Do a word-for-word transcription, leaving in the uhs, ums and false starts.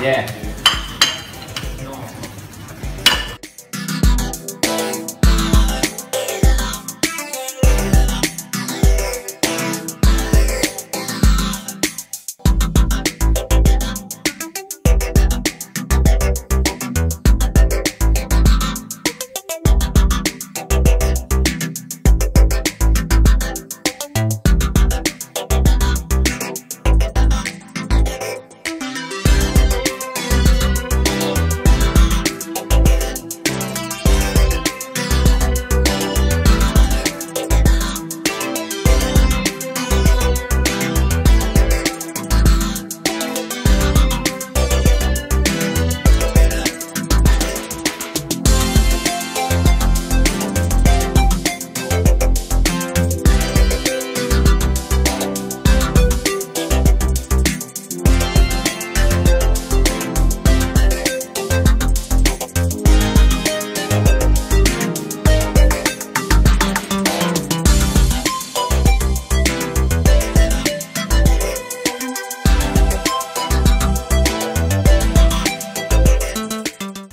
Yeah.